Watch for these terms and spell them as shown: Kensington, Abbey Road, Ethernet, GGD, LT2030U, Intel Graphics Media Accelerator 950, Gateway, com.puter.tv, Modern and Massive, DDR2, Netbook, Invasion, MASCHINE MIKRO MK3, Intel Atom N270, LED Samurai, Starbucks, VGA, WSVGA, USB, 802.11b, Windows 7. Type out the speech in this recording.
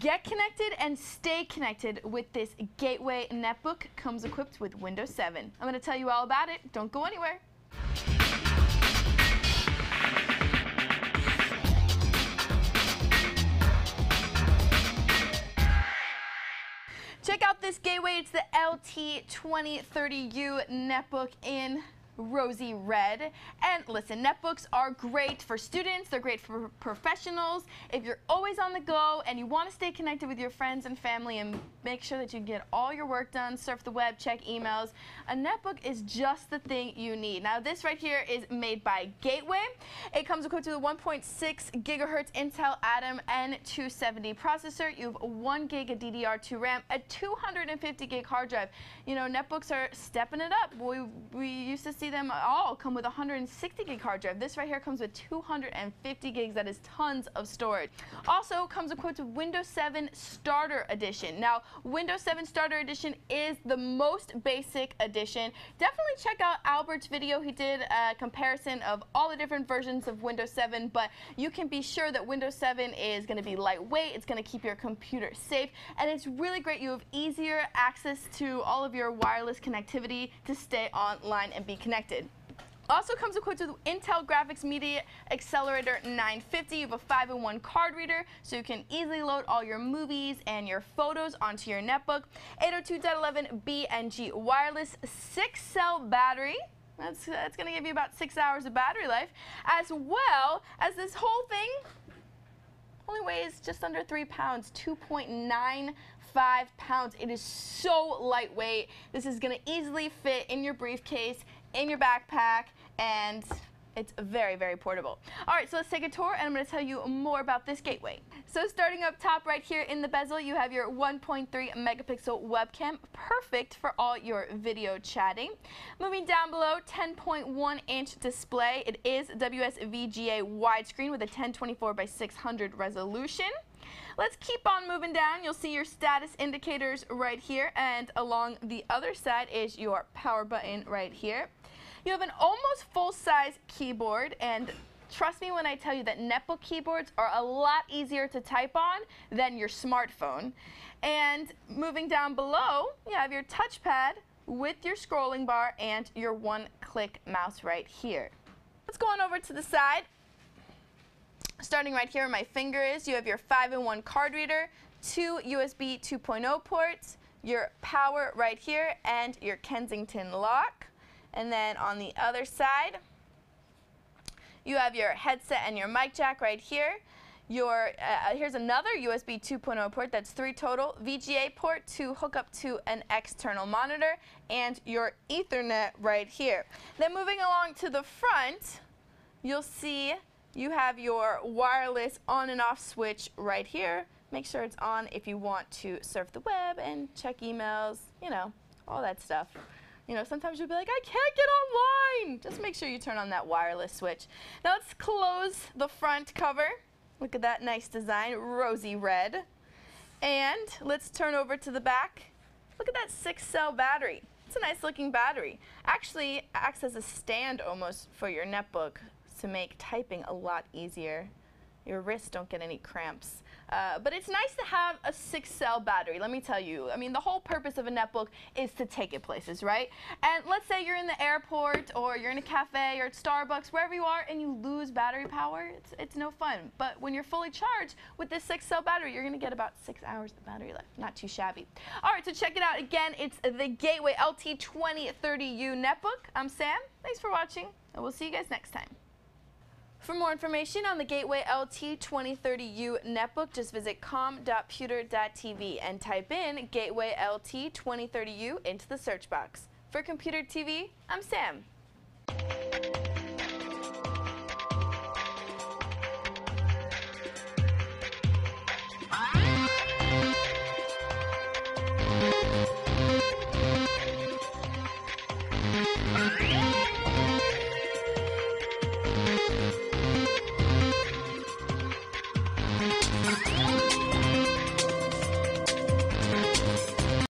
Get connected and stay connected with this Gateway netbook. Comes equipped with Windows 7. I'm going to tell you all about it. Don't go anywhere. Check out this Gateway. It's the LT2030U netbook in rosy red. And listen, netbooks are great for students, they're great for professionals. If you're always on the go and you want to stay connected with your friends and family and make sure that you get all your work done, surf the web, check emails, a netbook is just the thing you need. Now this right here is made by Gateway. It comes equipped with a 1.6 gigahertz Intel Atom N270 processor. You have 1 gig of DDR2 RAM, a 250 gig hard drive. You know, netbooks are stepping it up. We used to see them all come with a 160 gig hard drive. This right here comes with 250 gigs. That is tons of storage. Also comes equipped with Windows 7 Starter Edition. Now, Windows 7 Starter Edition is the most basic edition. Definitely check out Albert's video. He did a comparison of all the different versions of Windows 7, but you can be sure that Windows 7 is going to be lightweight. It's going to keep your computer safe, and it's really great. You have easier access to all of your wireless connectivity to stay online and be connected. Also comes equipped with Intel Graphics Media Accelerator 950. You have a 5-in-1 card reader, so you can easily load all your movies and your photos onto your netbook. 802.11b and G wireless 6-cell battery. That's going to give you about 6 hours of battery life, as well as this whole thing only weighs just under 3 pounds, 2.95 pounds. It is so lightweight. This is going to easily fit in your briefcase, in your backpack, and it's very, very portable. All right, so let's take a tour, and I'm going to tell you more about this Gateway. So starting up top right here in the bezel, you have your 1.3 megapixel webcam, perfect for all your video chatting. Moving down below, 10.1-inch display. It is WSVGA widescreen with a 1024 by 600 resolution. Let's keep on moving down. You'll see your status indicators right here, and along the other side is your power button right here. You have an almost full-size keyboard, and trust me when I tell you that netbook keyboards are a lot easier to type on than your smartphone. And moving down below, you have your touchpad with your scrolling bar and your one-click mouse right here. Let's go on over to the side. Starting right here where my finger is, you have your 5-in-1 card reader, 2 USB 2.0 ports, your power right here, and your Kensington lock. And then on the other side, you have your headset and your mic jack right here. Here's another USB 2.0 port, that's 3 total, VGA port to hook up to an external monitor, and your Ethernet right here. Then moving along to the front, you'll see you have your wireless on and off switch right here. Make sure it's on if you want to surf the web and check emails, you know, all that stuff. You know, sometimes you'll be like, I can't get online. Just make sure you turn on that wireless switch. Now let's close the front cover. Look at that nice design, rosy red. And let's turn over to the back. Look at that 6-cell battery. It's a nice looking battery. Actually acts as a stand almost for your netbook, to make typing a lot easier. Your wrists don't get any cramps. But it's nice to have a 6-cell battery, let me tell you. I mean, the whole purpose of a netbook is to take it places, right? And let's say you're in the airport, or you're in a cafe, or at Starbucks, wherever you are, and you lose battery power, it's no fun. But when you're fully charged with this 6-cell battery, you're gonna get about 6 hours of battery life. Not too shabby. All right, so check it out again. It's the Gateway LT2030U netbook. I'm Sam, thanks for watching, and we'll see you guys next time. For more information on the Gateway LT2030U netbook, just visit com.puter.tv and type in Gateway LT2030U into the search box. For Computer TV, I'm Sam.